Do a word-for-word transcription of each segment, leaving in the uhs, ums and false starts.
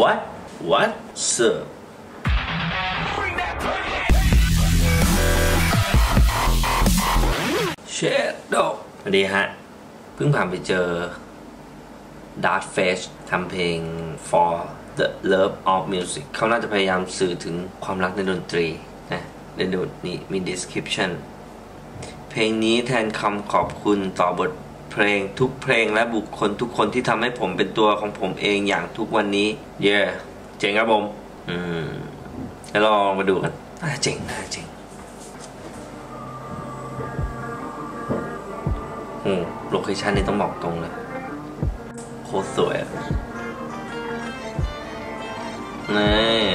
What? What? Sir? Shadow สวัสดีฮะเพิ่งผ่านไปเจอ Darkface ทำเพลง For the Love of Music เขาน่าจะพยายามสื่อถึงความรักในดนตรีนะในดูนี่มี description เพลงนี้แทนคำขอบคุณต่อบทเพลงทุกเพลงและบุคคลทุกคนที่ทำให้ผมเป็นตัวของผมเองอย่างทุกวันนี้เย่เจ๋งครับผมอืมแล้วลองมาดูกันน่าเจ๋งน่าเจ๋งอืมโลเคชั่นนี่ต้องบอกตรงเลยโคตรสวยนี่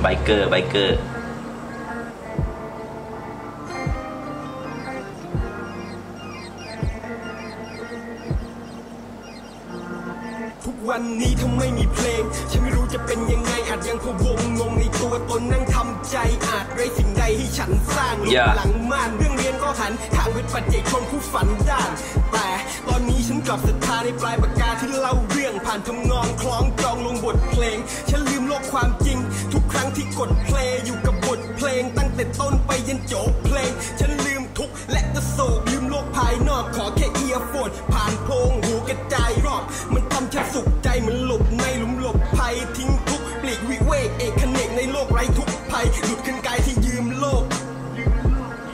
ไบเกอร์ไบเกอร์ทุกวันนี้ถ้าไม่มีเพลงฉันไม่รู้จะเป็นยังไงอาจยังพะวงงงในตัวตนนั่งทำใจอาจไร้สิ่งใดให้ฉันสร้างหลังม่านเรื่องเรียนก็หันทางเป็นปัจเจกชนผู้ฝันด้านแต่ตอนนี้ฉันกลับศรัทธาในปลายปากกาที่เล่าเรื่องผ่านทำนองคล้องจองลงบทเพลงฉันลืมโลกความจริงทุกครั้งที่กดเพลงอยู่กับบทเพลงตั้งแต่ต้นไปยันจบเพลงฉันลืมทุกและกระโศกลืมโลกภายนอกขอแค่เอียร์โฟนผ่านโพงหูกระจายรอบมันทำฉันสุขใจเหมือนหลบในหลุมหลบภัยทิ้งทุกปลีกวิเวกเอกเขนกในโลกไร้ทุกภัยหลุดขึ้นกายที่ยืมโลก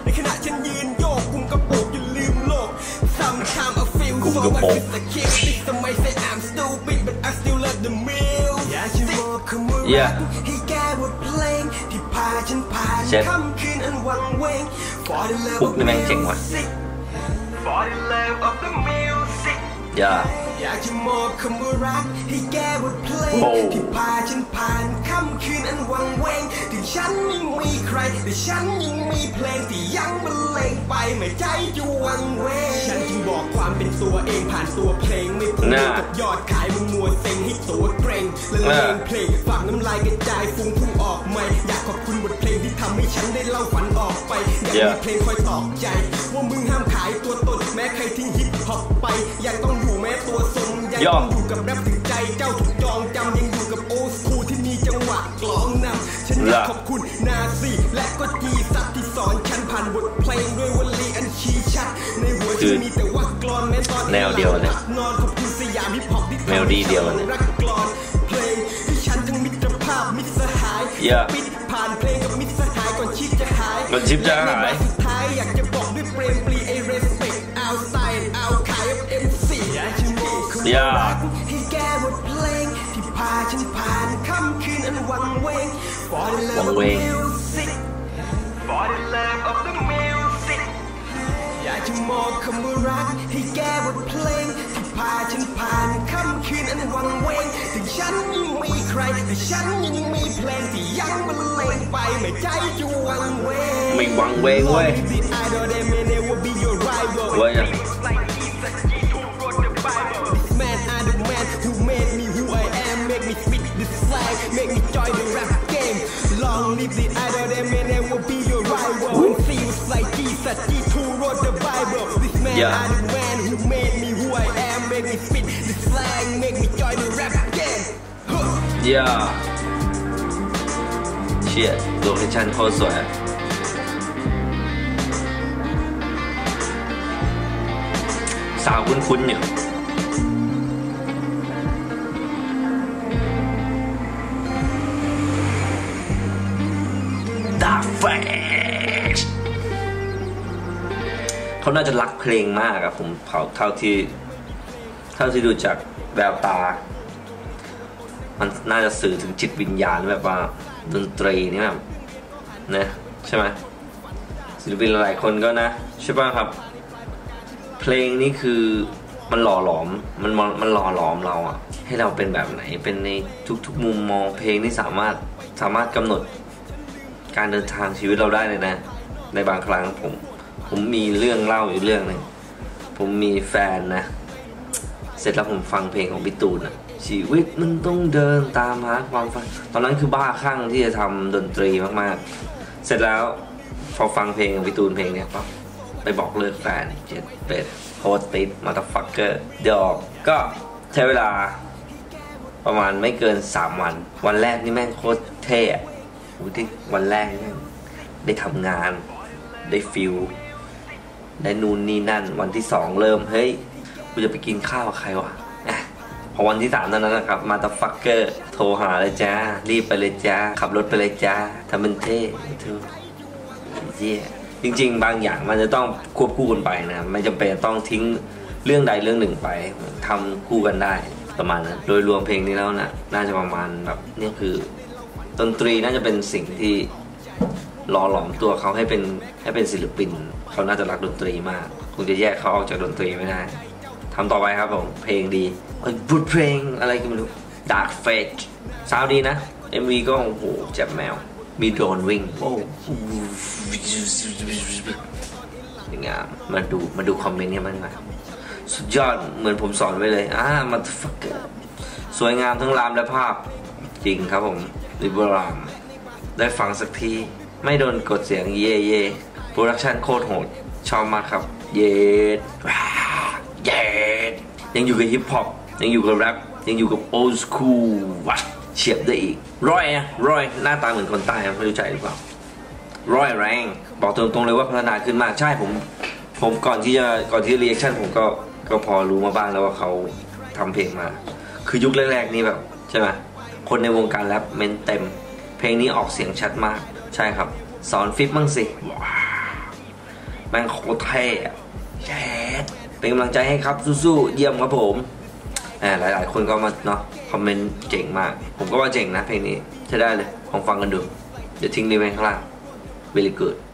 ในขณะฉันยืนโยกกุมกระโปงจนลืมโลก Sometimes I feel so I miss the kids somebody say I'm stupid but I still love the meal อยากจะมอบคำว่ารักให้แก่บทเพลงที่พาฉันผ่านค่ำคืนอันวังเวง For the love of music For the love of the music อยากจะมอบคำว่ารักให้แก่บทเพลงที่พาฉันผ่านค่ำคืนอันวังเวงถึงฉันยังมีใครแต่ฉันยังมีเพลงที่ยังบรรเลงไปไม่ใจจะวังเวงฉันจึงบอกความเป็นตัวเองผ่านตัวเพลงไม่ต้องดูกับยอดขายมันมัวเซ็งให้ตัวเกรงและเล่นเพลงฝากน้ำลายกระจายฟุ้งพุ่งออกไม่อยากขอบคุณบทเพลงที่ทำให้ฉันได้เล่าฝันออกไปอยากมีเพลงคอยตอกใจว่ามึงห้ามขายตัวตนแม้ใครทิ้งฮิปฮอปไปยังต้องอยู่แม้ตัวทรงยังอยู่กับแรปถึงใจเจ้าถูกจองจำยังอยู่กับโอสคูที่มีจังหวะกลองนำฉันอยากขอบคุณนาซีและก็จีซับที่สอนฉันผ่านบทเพลงด้วยวลีอันชี้ชัดในหัวใจมีแต่ว่ากลอนแม้ตอนแนวเดียวเลยนอนขอบคุณสยามฮิปฮอปที่แนวดีเดียวเลยรักกลอนเพลงที่ฉันทั้งมิตรภาพมิตรสหายปิดผ่านเพลงกับมิตรสหายก่อนชิปจะหายก่อนชิปจะหายสุดท้ายอยากจะบอกด้วยเพลงปลีไอเรสเปกเอาไซน์เอาขายเอ็มซีให้แก้บทเพลงที่พาฉันผ่านค่ำคืนอันวังเวง For the love of music For the love of the music อยากจะมอบคำว่ารักให้แก้บทเพลงที่พาฉันผ่านค่ำคืนอันวังเวงถึงฉันยังมีใครแต่ฉันยังมีเพลงที่ยังบรรเลงไปไม่ใจจะวังเวงไม่วังเวงเว้ยว่าอย่างMake me join the rap game. Long live the idol, that man that will be your rival. When he was like Jesus, Jesus who wrote the Bible. This man, I'm the man who made me who I am. Make me spit the slang, make me join the rap game. Yeah. Shit, location โคตรสวย สาวคุ้นๆเนี่ยDarkface เขาน่าจะรักเพลงมากครับผมเท่าที่เท่าที่ดูจากแววตามันน่าจะสื่อถึงจิตวิญญาณแบบว่าดนตรีนี่แบบนะใช่ไหมศิลปินหลายคนก็นะใช่ป่ะครับเพลงนี้คือมันหล่อหลอมมันมันหล่อหลอมเราอะให้เราเป็นแบบไหนเป็นในทุกๆมุมมองเพลงนี่สามารถสามารถกำหนดการเดินทางชีวิตเราได้เลยนะในบางครั้งผมผมมีเรื่องเล่าอยู่เรื่องหนึ่งผมมีแฟนนะเสร็จแล้วผมฟังเพลงของพี่ตูนนะชีวิตมันต้องเดินตามหาความฝันตอนนั้นคือบ้าคลั่งที่จะทำดนตรีมากๆเสร็จแล้วพอฟังเพลงของพี่ตูนเพลงเนี้ยปั๊บไปบอกเลิกแฟนเจ็ดเป็ดโคตรติดมาตาฟักเกอร์เดี๋ยวก็ใช้เวลาป ประมาณไม่เกินสามวันวันแรกนี่แม่งโคตรเท่อูที่วันแรกนี่ได้ทำงานได้ฟิลได้นู่นนี่นั่นวันที่สองเริ่มเฮ้ยกูจะไปกินข้าวใครวะพอวันที่สามนั้นนะครับมาตาฟักเกอร์โทรหาเลยจ้ารีบไปเลยจ้าขับรถไปเลยจ้าทำเป็นเท่ทุกเย่จริงๆบางอย่างมันจะต้องควบคู่กันไปนะไม่จำเป็นต้องทิ้งเรื่องใดเรื่องหนึ่งไปทำคู่กันได้ประมาณนั้นโดยรวมเพลงนี้แล้วนะน่าจะประมาณแบบนี่คือดนตรีน่าจะเป็นสิ่งที่หล่อหลอมตัวเขาให้เป็นให้เป็นศิลปินเขาน่าจะรักดนตรีมากคงจะแยกเขาออกจากดนตรีไม่ได้ทำต่อไปครับผมเพลงดีบุดเพลงอะไรก็ไม่รู้ Dark Fate Saudi นะ เอ็ม วี ก็โอ้โหเจ็บแมวมีโดรนวิ่งโอ้ยังไงมาดูมาดูคอมเมนต์กันบ้างนะสุดยอดเหมือนผมสอนไว้เลยอ่ามันสวยงามทั้งรามและภาพจริงครับผมริบรามได้ฟังสักทีไม่โดนกดเสียงเย่เย่โปรดักชันโคตรโหดชอบมากครับเย็ดเย็ดยังอยู่กับฮิปฮอปยังอยู่กับแรปยังอยู่กับโอลด์สคูลวัดเฉียบได้อีกร้อยนะร้อยหน้าตาเหมือนคนใต้ไม่รู้ใจหรือเปล่าร้อยแรงบอกตรงๆเลยว่าพัฒนาขึ้นมากใช่ผมผมก่อนที่จะก่อนที่รีแอคชั่นผมก็ก็พอรู้มาบ้างแล้วว่าเขาทำเพลงมาคือยุคแรกๆนี่แบบใช่ไหมคนในวงการแรปเมนเต็มเพลงนี้ออกเสียงชัดมากใช่ครับสอนฟิปมั่งสิแม่งโคตรเท่แย่เป็นกำลังใจให้ครับสู้ๆเยี่ยมครับผมหลายๆคนก็มาเนาะคอมเมนต์เจ๋งมากผมก็ว่าเจ๋งนะเพลงนี้ใช้ได้เลยลองฟังกันดูเดี๋ยวทิ้งลิงก์ไว้ข้างล่าง very good